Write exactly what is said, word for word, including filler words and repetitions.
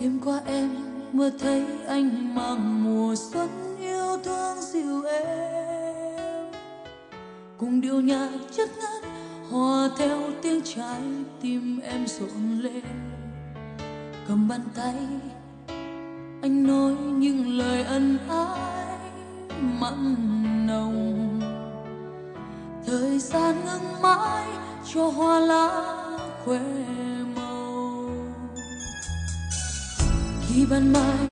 Đêm qua em mơ thấy anh mang mùa xuân yêu thương dịu em, cùng điệu nhạc chất ngát hòa theo tiếng trái tim em rộn lên. Cầm bàn tay anh nói những lời ân ái mặn nồng, thời gian ngừng mãi cho hoa lá khoe màu khi ban mai.